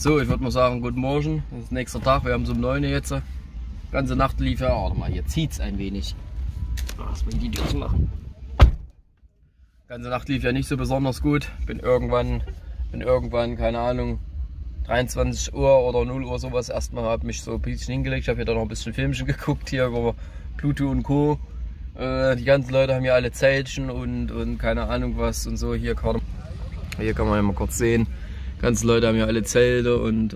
So, ich würde mal sagen, guten Morgen. Das ist nächster Tag, wir haben es um 9 Uhr jetzt. Ganze Nacht lief ja, warte mal, hier zieht es ein wenig. Was will die Tür zu machen? Ganze Nacht lief ja nicht so besonders gut. Bin irgendwann, keine Ahnung, 23 Uhr oder 0 Uhr sowas erstmal, habe mich so ein bisschen hingelegt. Ich habe ja dann noch ein bisschen Filmchen geguckt hier über Pluto und Co. Die ganzen Leute haben ja alle Zeltchen und keine Ahnung was und so. Hier kann man ja mal kurz sehen. Die ganzen Leute haben ja alle Zelte und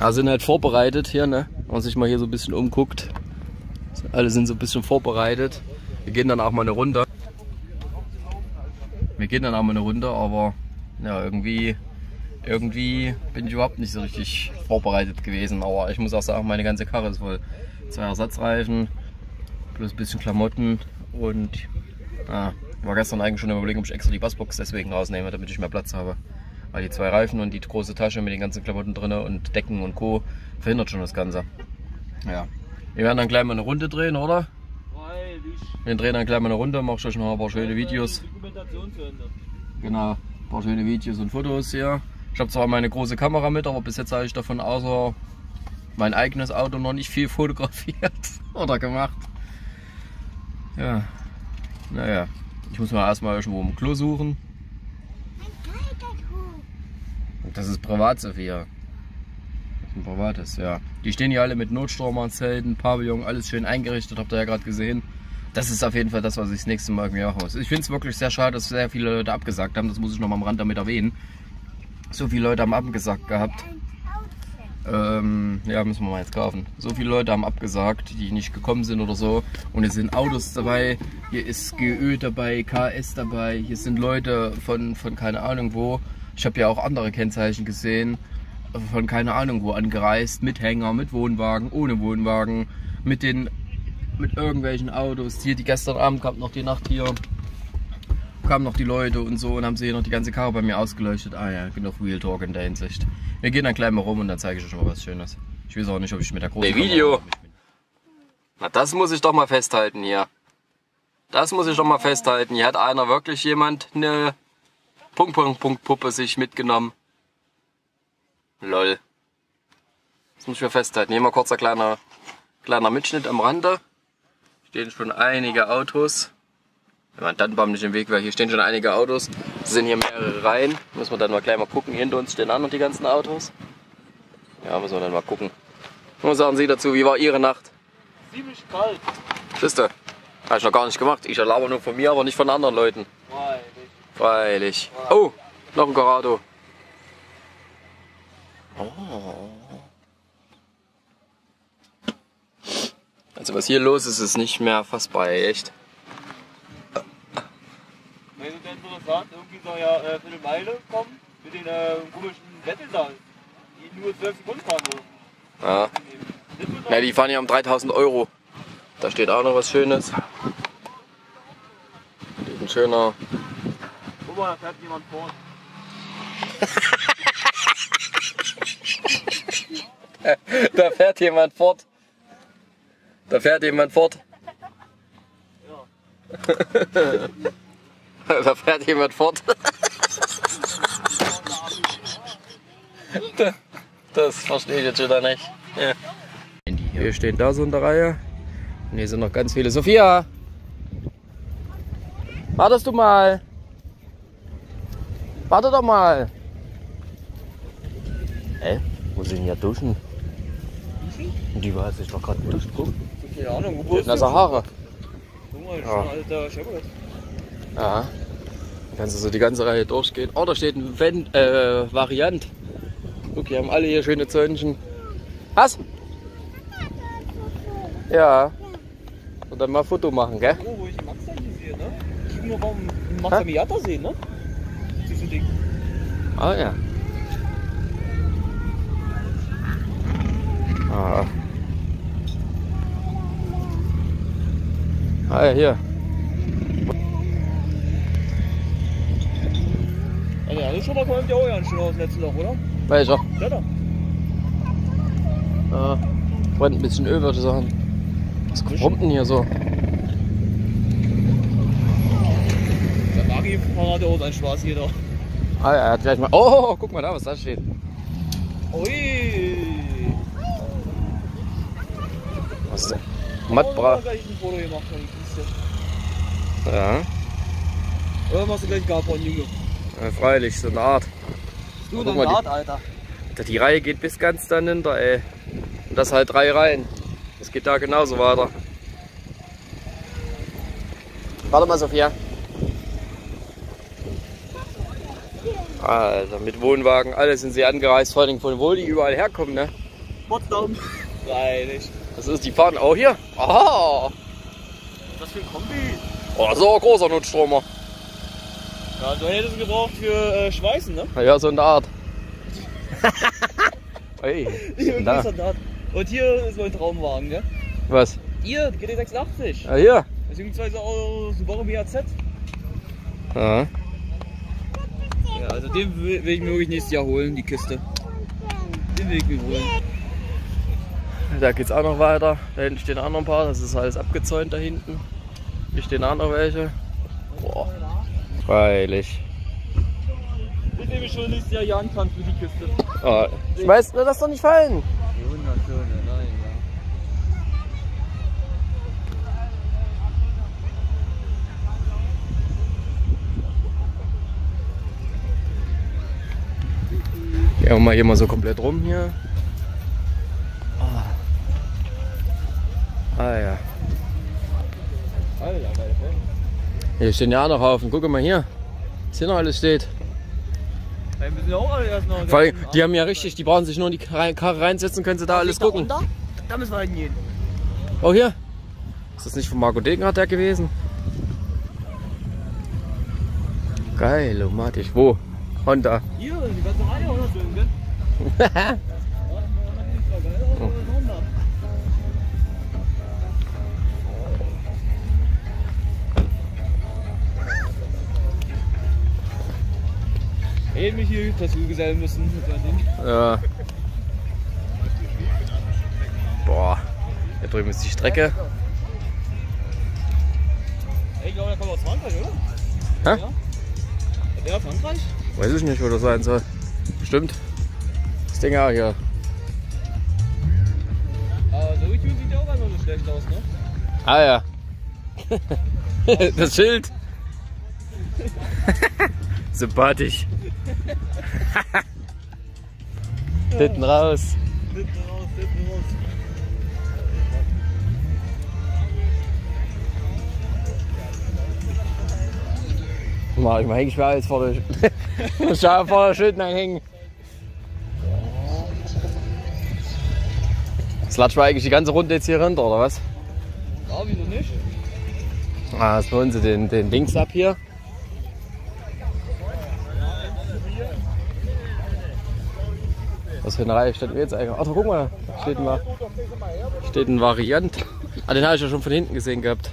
ja, sind halt vorbereitet hier, ne? Wenn man sich mal hier so ein bisschen umguckt. Alle sind so ein bisschen vorbereitet. Wir gehen dann auch mal eine Runde. Aber ja, irgendwie bin ich überhaupt nicht so richtig vorbereitet gewesen. Aber ich muss auch sagen, meine ganze Karre ist voll. 2 Ersatzreifen, plus ein bisschen Klamotten und ich war gestern eigentlich schon in der Überlegung, ob ich extra die Bassbox deswegen rausnehme, damit ich mehr Platz habe. Weil die 2 Reifen und die große Tasche mit den ganzen Klamotten drin und Decken und Co. verhindert schon das Ganze. Ja. Wir werden dann gleich mal eine Runde drehen, oder? Wir drehen dann gleich mal eine Runde, mache ich euch noch ein paar schöne Videos. Genau, ein paar schöne Videos und Fotos hier. Ich habe zwar meine große Kamera mit, aber bis jetzt habe ich davon außer mein eigenes Auto noch nicht viel fotografiert oder gemacht. Ja, naja, ich muss mal erstmal irgendwo im Klo suchen. Das ist privat, Sophia. Privates, ja. Die stehen hier alle mit Notstürmern, Zelten, Pavillon, alles schön eingerichtet, habt ihr ja gerade gesehen. Das ist auf jeden Fall das, was ich das nächste Mal im Jahr haus. Ich finde es wirklich sehr schade, dass sehr viele Leute abgesagt haben. Das muss ich noch mal am Rand damit erwähnen. So viele Leute haben abgesagt gehabt. Ja, müssen wir mal jetzt kaufen. So viele Leute haben abgesagt, die nicht gekommen sind oder so. Und es sind Autos dabei, hier ist GÖ dabei, KS dabei, hier sind Leute von keine Ahnung wo. Ich habe ja auch andere Kennzeichen gesehen. Von keine Ahnung wo angereist, mit Hänger, mit Wohnwagen, ohne Wohnwagen, mit irgendwelchen Autos. Hier, die gestern Abend kam noch die Nacht hier, kamen noch die Leute und so und haben sie hier noch die ganze Karre bei mir ausgeleuchtet. Ah ja, genug Real Talk in der Hinsicht. Wir gehen dann gleich mal rum und dann zeige ich euch mal was Schönes. Ich weiß auch nicht, ob ich mit der großen Video. Na, das muss ich doch mal festhalten hier. Das muss ich doch mal festhalten. Hier hat einer wirklich jemand eine Punkt-Punkt-Punkt-Puppe sich mitgenommen. Lol. Das muss ich mir festhalten. Hier mal kurzer kleiner Mitschnitt am Rande. Hier stehen schon einige Autos. Wenn man Tannenbaum nicht im Weg wäre, hier stehen schon einige Autos. Es sind hier mehrere Reihen. Müssen wir dann mal gleich mal gucken. Hier hinter uns stehen an und die ganzen Autos. Ja, müssen wir dann mal gucken. Was sagen Sie dazu? Wie war Ihre Nacht? Ziemlich kalt. Siehst du? Habe ich noch gar nicht gemacht. Ich erlaube nur von mir, aber nicht von anderen Leuten. Freilich. Oh, noch ein Corrado. Oh. Also was hier los ist, ist nicht mehr fassbar, echt. Das ist interessant, irgendwie soll ja für eine Meile kommen mit den komischen Vettel da, die nur 12 Sekunden fahren dürfen. Ja. Na, die fahren ja um 3.000 €. Da steht auch noch was Schönes. Hier ist ein schöner... Guck mal, da fährt jemand vor. Da fährt jemand fort. Da fährt jemand fort. Ja. Da fährt jemand fort. Das verstehe ich jetzt wieder nicht. Ja. Wir stehen da so in der Reihe. Und hier sind noch ganz viele. Sophia! Wartest du mal! Warte doch mal! Hä? Wo sind hier Duschen? Die war sich doch gerade geduscht. Guck. Keine Ahnung, wo ist das? Sahara. Guck mal, das ist ein alter Chevrolet. Ja. Da kannst du so die ganze Reihe durchgehen. Oh, da steht ein Variant. Guck, die haben alle hier schöne Zäunchen. Was? Ja. Und dann mal ein Foto machen, gell? Oh, wo ich Max da nicht sehe, ne? Ich will nur beim Max Miata sehen, ne? Diese Ding. Ah, ja. Ah. Ah ja, hier. Also der Handelsschrauber kommt ja auch ganz schön aus letzten Tag, oder? Welcher? Der da. Ah, brennt ein bisschen Öl, würde ich sagen. Was kommt denn hier so? Der Magi-Fahrrad aus, ein Spaß hier doch. Ah ja, er hat gleich mal... Oh, guck mal da, was da steht. Ui! Was ist das? Mattbra. Ich habe gleich ein Foto gemacht von der Kiste. Ja. Oder machst du gleich Gabon, Junge? Ja, freilich, so eine Art. Du eine Art, Alter. Die Reihe geht bis ganz dann hinter, ey. Und das halt 3 Reihen. Das geht da genauso weiter. Warte mal, Sophia. Alter, mit Wohnwagen, alle sind sie angereist, vor allem von wo die überall herkommen, ne? Potsdam. Freilich. Das ist die Fahnen auch hier. Aha! Was für ein Kombi? Oh, das ist auch ein großer Notstromer. Ja, du hättest ihn gebraucht für Schweißen, ne? Ja, so eine Art. Ey, und hier ist mein Traumwagen, ne? Was? Hier, GT86. Ah, hier? Beziehungsweise auch Subaru BHZ. Aha. Ja, also den will ich mir wirklich nächstes Jahr holen, die Kiste. Den will ich mir holen. Da geht's auch noch weiter. Da hinten stehen auch noch ein paar, das ist alles abgezäunt da hinten. Hier stehen auch noch welche. Boah, freilich. Ich nehme schon nächstes Jahr Jan kann für die Kiste. Oh, schmeiß mir das doch nicht fallen. Die 100 Töne, nein, ja. Gehen wir mal hier mal so komplett rum hier. Oh. Ah ja. Hier stehen ja auch noch Haufen. Guck mal hier. Was hier noch alles steht. Ja, müssen ja auch alle erst noch. Vor allem, die haben ja richtig, die brauchen sich nur in die Karre reinsetzen, können sie da alles gucken. Da müssen wir hingehen. Oh hier. Ist das nicht von Marco Degenhardt der gewesen? Geil, oh Matisch. Wo? Honda. Hier, die ganze Reihe oder schön, gell? Haha. Hätte mich hier dazu gesellen müssen. Ja. Boah, da drüben ist die Strecke. Ich glaube, da kommt aus Frankreich, oder? Hä? Ja. Der aus Frankreich? Weiß ich nicht, wo das sein soll. Bestimmt. Das Ding auch hier. Aber so YouTube sieht ja auch einfach so schlecht aus, ne? Ah ja. Das Schild. Sympathisch. Titten raus. Titten raus, Titten raus. Mach ich mal hängen, ich will jetzt vor der Schildern hängen. Jetzt latschen wir eigentlich die ganze Runde jetzt hier runter, oder was? Ja, wieso nicht? Ah, jetzt holen sie den Dings ab hier. Was für eine Reihe steht jetzt eigentlich? Ach, guck mal, steht ein Variant. Ah, den habe ich ja schon von hinten gesehen gehabt.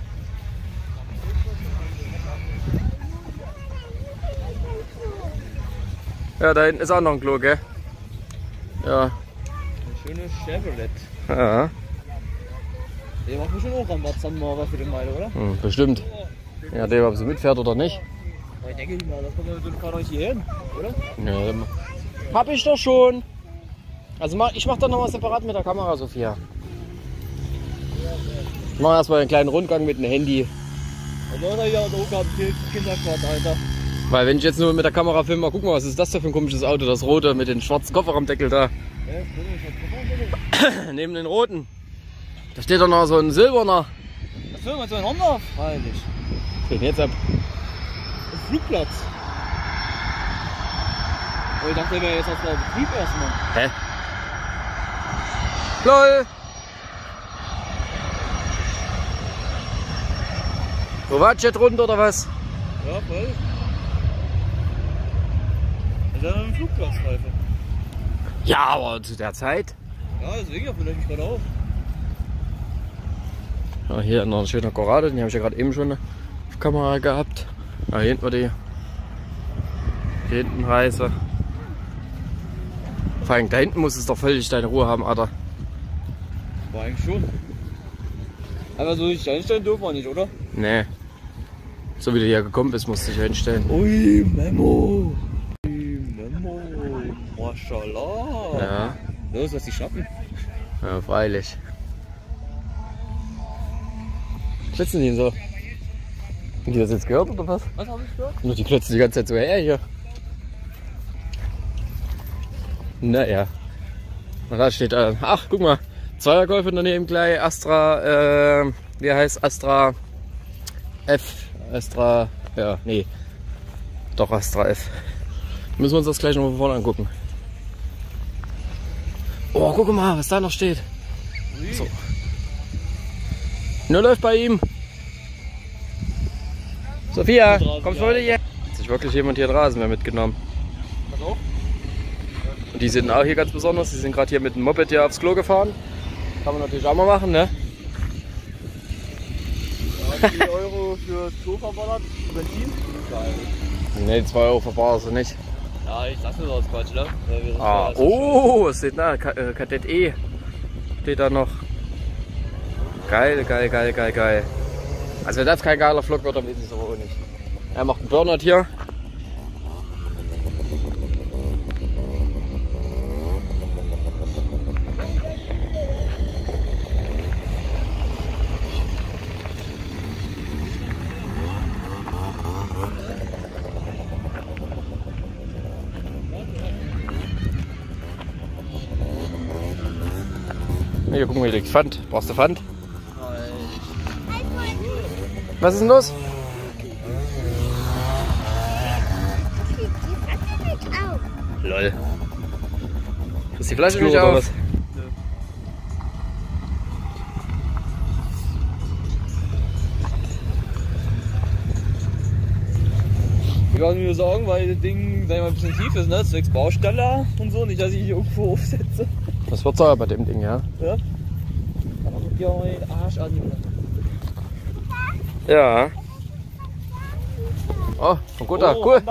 Ja, da hinten ist auch noch ein Klo, gell? Ja. Eine schöne Chevrolet. Ja. Der macht bestimmt auch am Watzam mal was für den Meile, oder? Hm, bestimmt. Ja, der, ob sie mitfährt oder nicht. Ja, denke ich mal, das kommt ja mit dem Fahrrad hier hin, oder? Ja, hab ich doch schon. Also ich mach doch nochmal separat mit der Kamera, Sophia. Ich mach erstmal einen kleinen Rundgang mit dem Handy. Also, da ja auch gehabt, Kinderquart, Alter. Weil wenn ich jetzt nur mit der Kamera filme, guck mal, was ist das da für ein komisches Auto, das rote mit dem schwarzen Kofferraumdeckel da. Ja, neben den roten. Da steht doch noch so ein silberner. Das filmen wir so ein Honda? Freilich. Den jetzt ab. Ein Flugplatz. Oh, ich dachte, wir jetzt auf der Betrieb erstmal. Hä? LOL! So was, jetzt runter oder was? Ja, voll. Das ist ja eine Flugplatzreife. Ja, aber zu der Zeit. Ja, deswegen ja, vielleicht mich gerade auf. Ja, hier noch ein schöner Corrado, den habe ich ja gerade eben schon auf Kamera gehabt. Ja, hier hinten war die Hintenreise. Vor allem da hinten muss es doch völlig deine Ruhe haben, Alter. War eigentlich schon. Aber so richtig einstellen dürfen wir nicht, oder? Nee. So wie du hier gekommen bist, musst du dich einstellen. Ui, Memo! Maschallah. Ja. Los, was die schnappen. Ja, freilich. Klitzen die denn so? Habt ihr das jetzt gehört oder was? Was habe ich gehört? Nur die klötzen die ganze Zeit so her hier. Naja. Und da steht, ach guck mal, Zweiergolf und daneben gleich Astra, wie heißt Astra F? Astra, ja, nee. Doch Astra F. Müssen wir uns das gleich noch mal vorne angucken. Oh, guck mal, was da noch steht. So. Nur läuft bei ihm. Sophia, kommst du heute hier? Hat sich wirklich jemand hier Rasenmäher mitgenommen. Und die sind auch hier ganz besonders. Die sind gerade hier mit dem Moped hier aufs Klo gefahren. Kann man natürlich auch mal machen, ne? Ja, 4 Euro für Klo verballert, Benzin? Geil. Ne, 2 Euro verballerst du nicht. Ja, ich lasse das aus Quatsch, ne? Ah, oh, es steht da, Kadett E steht da noch. Geil, geil, geil, geil, geil. Also wenn das kein geiler Vlog wird, dann ist es aber auch nicht. Er macht einen Burnout hier. Hier, guck mal, hier liegt Pfand. Brauchst du Pfand? Was ist denn los? Lol. Ist die Flasche nicht auf? Nee. Ich mache mir Sorgen, weil das Ding mal ein bisschen tief ist, ne? Zwecks Bausteller und so, nicht dass ich hier irgendwo aufsetze. Das wird sauer bei dem Ding, ja? Ja. Aber guck dir mal den Arsch an, Junge. Ja. Oh, von Gotha, cool.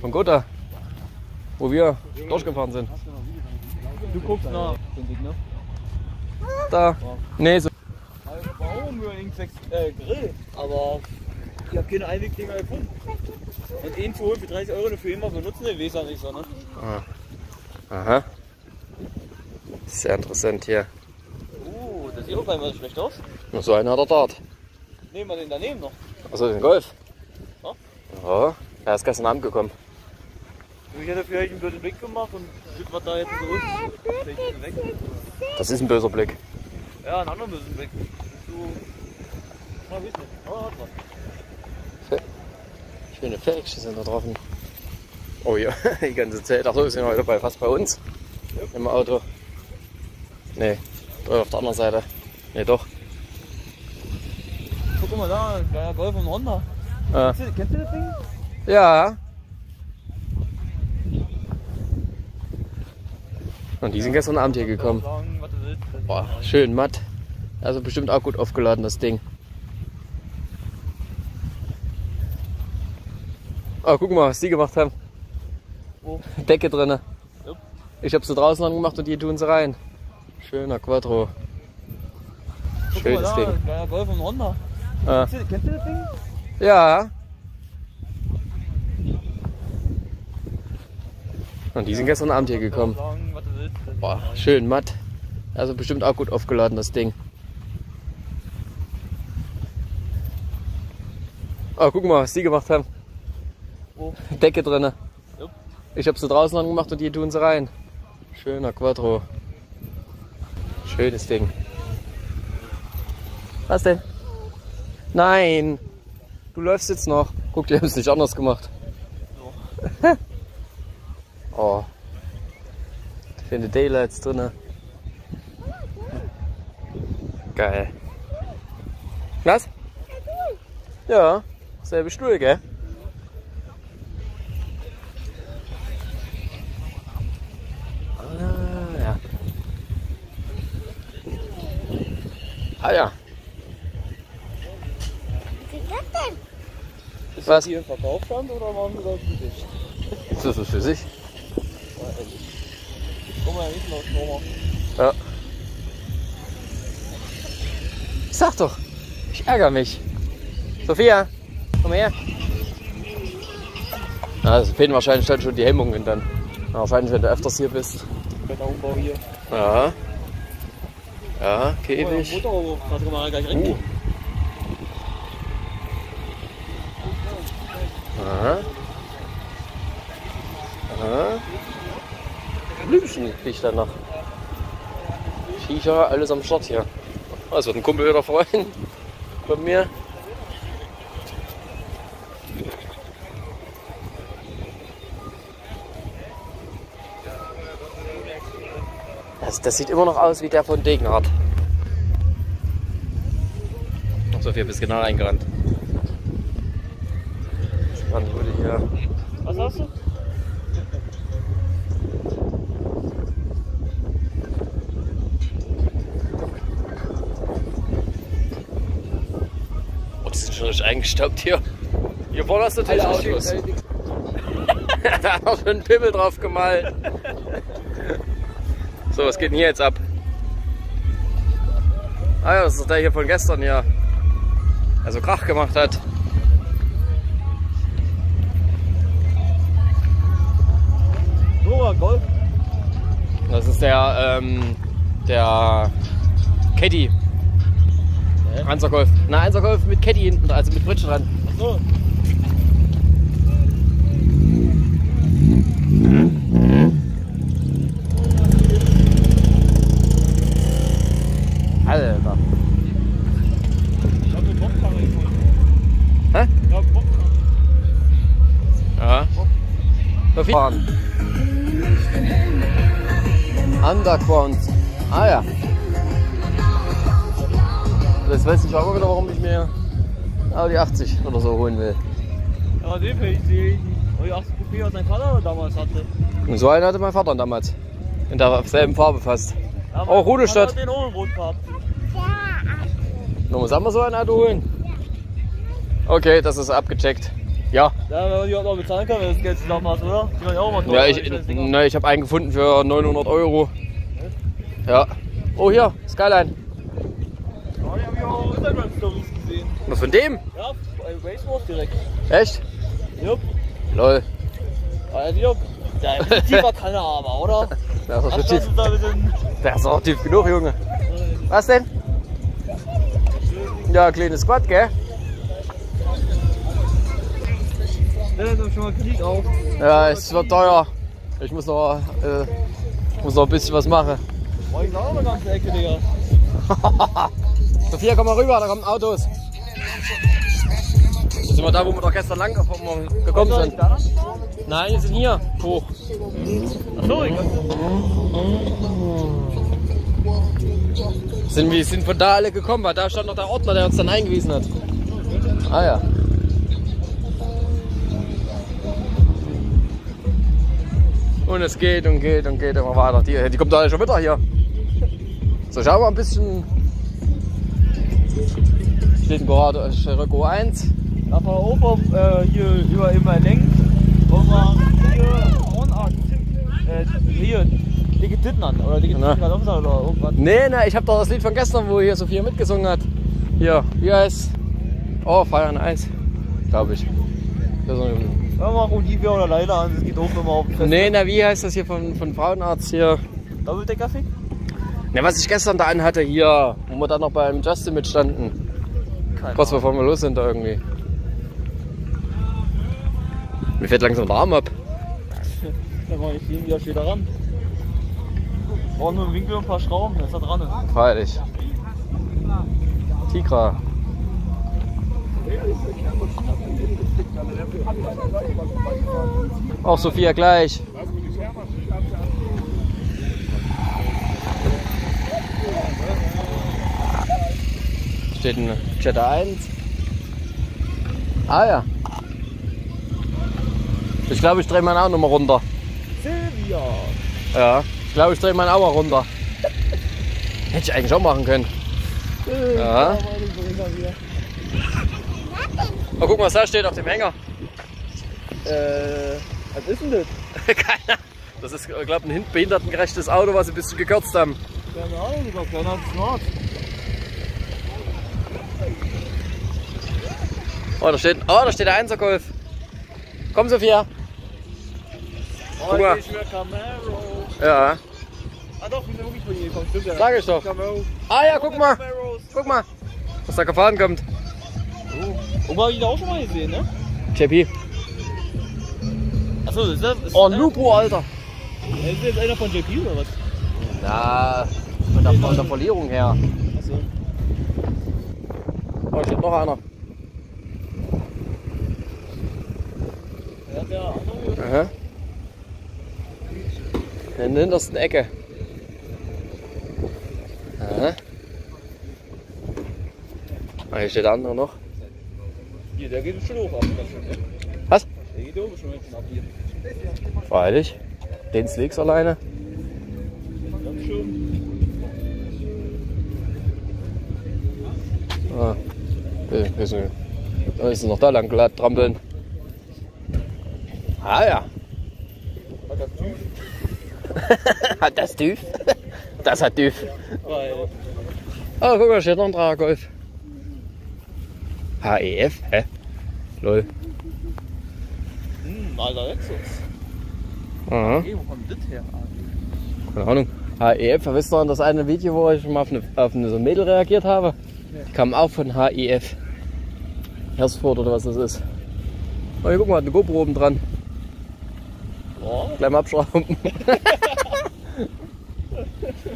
Von Gotha. Wo wir durchgefahren sind. Du guckst nach. Da. Nee, so. Warum nur irgendein Grill? Aber ich hab keine Einwegdinger gefunden. Und ihn zu holen für 30 Euro für immer benutzen, den weiß er nicht so, ne? Ah. Aha. Sehr interessant hier. Das sieht auf einmal schlecht aus. Nur so einer hat er dort. Nehmen wir den daneben noch. Achso, den Golf? Ja. Ja, er ist gestern Abend gekommen. Ich hätte vielleicht einen blöden Blick gemacht und sind wir da jetzt so. Das ist ein böser Blick. Ja, ein anderer böser Blick. Man weiß nicht, aber hat was. Schöne Fähigste sind da drauf. Oh ja, die ganze Zeit. Achso, wir sind heute fast bei uns. Ja. Im Auto. Ne, auf der anderen Seite. Ne, doch. Guck mal da, ein geiler Golf und Honda. Ah. Kennst du das Ding? Ja. Und die sind gestern Abend hier gekommen. Boah, schön matt. Also bestimmt auch gut aufgeladen, das Ding. Oh, guck mal, was die gemacht haben. Oh. Decke drinne. Yep. Ich habe sie draußen angemacht und die tun sie rein. Schöner Quattro. Schönes Ding. Ein geiler Golf und Honda. Ah. Kennst du das Ding? Ja. Und die sind gestern Abend hier gekommen. Boah, schön matt. Also bestimmt auch gut aufgeladen, das Ding. Oh, guck mal, was die gemacht haben. Oh. Decke drinne. Yep. Ich habe sie draußen angemacht und die tun sie rein. Schöner Quattro. Schönes Ding. Was denn? Nein, du läufst jetzt noch. Guck, die haben es nicht anders gemacht. Ja. Oh, ich finde Daylights drinne. Geil. Was? Ja, selbe Stuhl, gell? Ah, ja. Ah, ja. Ist das hier im Verkaufsstand oder machen wir das für sich? Ist das was für sich? Guck mal hinten aus, Thomas. Ja. Sag doch, ich ärgere mich. Sophia, komm her. Na, es fehlen wahrscheinlich schon die Hemmungen dann. Ja, wahrscheinlich, wenn du öfters hier bist. Wetteraufbau hier. Ja. Ja, Käfig. Oh, aha. Aha. Blümchen krieg ich dann noch. Shisha, alles am Start hier. Das wird ein Kumpel wieder freuen von mir. Das sieht immer noch aus wie der von Degenhardt. So viel bis genau eingerannt. Man wurde hier. Was hast du? Oh, die sind schon richtig eingestaubt hier. Hier vorne hast du natürlich Autos. Da hat auch schon einen Pimmel drauf gemalt. So, was geht denn hier jetzt ab? Ah ja, das ist der hier von gestern hier. Also Krach gemacht hat. Golf. Das ist der, der Caddy. 1er Golf. Na, 1er Golf mit Caddy hinten, also mit Britsche dran. Ach so. Alter. Ich hab eine Bockkarre gefunden. Hä? Ich hab eine Bockkarre. Ja. Verfahren. Underground. Ah ja. Jetzt weiß ich auch wieder, warum ich mir Audi 80 oder so holen will. Ja, den sehe ich. Audi 80 Coupé hat mein Vater damals hatte. Und so einen hatte mein Vater damals. In derselben Farbe fast. Ja, oh, Rudolstadt. Den ohne Rotfarbe. Nun, sollen wir so einen Auto holen? Okay, das ist abgecheckt. Ja. Ja, wenn die auch noch bezahlen kann, wenn das Geld zusammen hast, oder? Die kann ich auch mal tun, ja, ich habe einen gefunden für 900 €. Ja. Oh, hier, Skyline. Ja, die haben ja auch Instagram-Stories gesehen. Was von dem? Ja, bei RaceWars direkt. Echt? Jupp. Lol. Also, Jupp. Der tiefer kann er aber, oder? Der ist auch schon tief. Der ist auch tief genug, Junge. Was denn? Ja, kleines Squad, gell? Ja, es wird teuer. Ich muss noch ein bisschen was machen. Wollte ich auch noch eine ganze Ecke, Digga. Sophia, komm mal rüber, da kommen Autos. Jetzt sind wir da, wo wir doch gestern lang gekommen sind. Nein, wir sind hier hoch. Achso, ich sind von da alle gekommen, weil da stand noch der Ordner, der uns dann eingewiesen hat. Ah ja. Und es geht und geht und geht immer weiter. Die kommt alle schon wieder hier. So, schauen wir ein bisschen. Steht gerade Scirocco 1. Aber oben hier über immer Lenk. Und hier, Dicke Titten an. Oder Dicke Titten an oder irgendwas. Nee, nee, ich hab doch das Lied von gestern, wo hier Sophia mitgesungen hat. Hier, wie heißt? Oh, Feiern Eis. Glaube ich. Hör mal, Olivia oder Leila an, das geht auch immer auf den Fest. Nee, na, wie heißt das hier von Frauenarzt hier? Doppeldecker-Fick? Na, was ich gestern da anhatte hier, wo wir dann noch beim Justin mitstanden. Kurz bevor wir los sind da irgendwie. Mir fällt langsam der Arm ab. Da kann ich sehen, wie er steht da ran. Brauchen nur einen Winkel und ein paar Schrauben, da ist er dran. Freilich. Tigra. Auch Sophia gleich. Steht ein Chatter 1. Ah ja. Ich glaube, ich drehe meinen Arm nochmal runter. Silvia. Ja, ich glaube, ich drehe meinen Arm runter. Hätte ich eigentlich auch machen können. Ja. Mal gucken, was da steht auf dem Hänger. Was ist denn das? Keiner. Das ist, glaube ich, ein behindertengerechtes Auto, was sie ein bisschen gekürzt haben. Keine Ahnung, lieber kleiner Smart. Oh, da steht der 1er Golf. Komm, Sophia. Guck mal. Ja. Ah doch, wir sind wirklich von hier gekommen, stimmt ja. Sag ich doch. Ah ja, guck mal. Guck mal, was da gefahren kommt. Oh. Opa, hab ich da auch schon mal gesehen, ne? JP. Achso, das ist das. Oh, Lupo, Alter. Ist jetzt einer von JP oder was? Na, von der Verlierung her. Achso. Oh, steht noch einer. Ja, der andere. Aha. In der hintersten Ecke. Aha. Ah, hier steht der andere noch. Hier, der geht schon hoch ab. Was? Der geht oben schon ab hier. Freilich. Den Slicks alleine. Ah. Da ist noch da lang glatt trampeln. Ah ja. Hat das TÜV? Das hat TÜV. Oh, guck mal, steht noch ein Dragergolf. HEF? Hä? Lol. Alter Lexus. Aha. Wo kommt das her? Keine Ahnung. HEF, wisst ihr noch das eine Video, wo ich mal auf eine so ein Mädel reagiert habe? Die kamen auch von HEF. Hersford oder was das ist. Oh, hier guck mal, hat eine GoPro oben dran. Oh. Gleich mal abschrauben.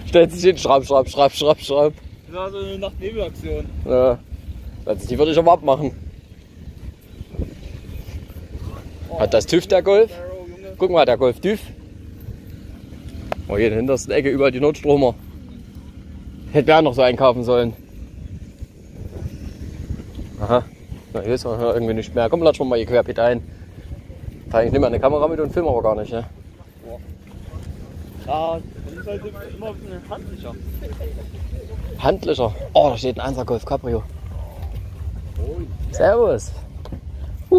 Stellt sich hin, schraub. Das war so eine Nacht-Nebel-Aktion. Ja. Die würde ich aber abmachen. Oh. Hat das TÜV der Golf? Guck mal, der Golf TÜV. Oh, hier in der hintersten Ecke überall die Notstromer. Hätte wir auch noch so einkaufen sollen. Aha. Na, hier ist auch irgendwie nicht mehr. Komm, lass schon mal hier querbeet ein. Ich nehme eine Kamera mit und filme aber gar nicht, ne? Ja, das ist halt immer ein bisschen handlicher. Handlicher? Oh, da steht ein 1er Golf Cabrio. Servus!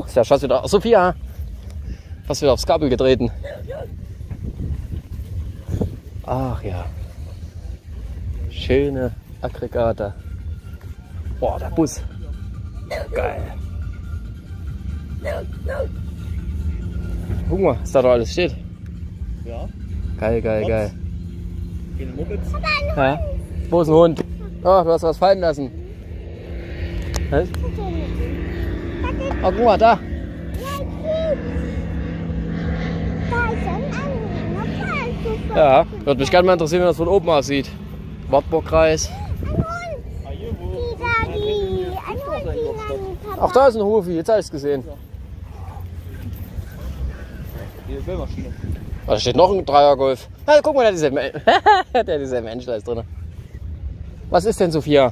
Ist ja fast wieder. Sophia! Fast wieder aufs Kabel getreten. Ach ja. Schöne Aggregate. Boah, der Bus. Geil. Guck mal, was da doch alles steht. Ja. Geil. Viele Muppets. Ja. Wo ist ein Hund? Oh, du hast was fallen lassen. Was? Oh, guck mal, da. Ja, würde mich gerne mal interessieren, wie das von oben aussieht. Wartburgkreis. Ach, da ist ein Hofi, jetzt habe ich es gesehen. Oh, da steht noch ein Dreiergolf. Ah, guck mal, der hat dieselben Endschleiß drin. Was ist denn, Sophia?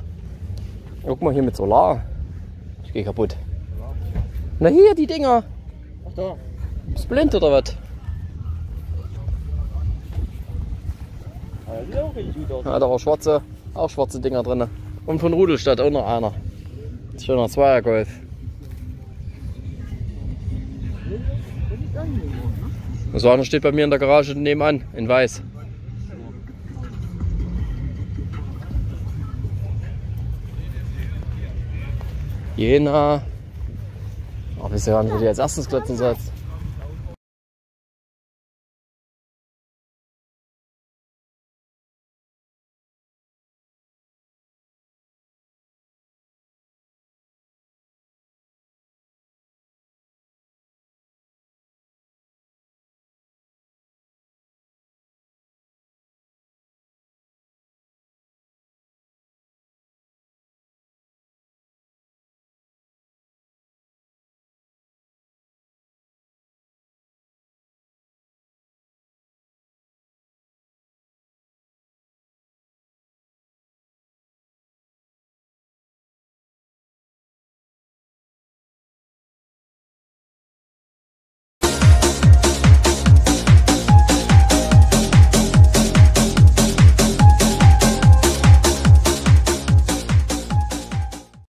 Guck mal hier mit Solar. Ich gehe kaputt. Na hier, die Dinger. Ach da. Ist blind oder was? Ja, da auch schwarze Dinger drin. Und von Rudelstadt auch noch einer. Schöner Zweiergolf. So einer steht bei mir in der Garage nebenan, in weiß. Jena. Oh, wieso haben wir die als erstes Glotzen sollst?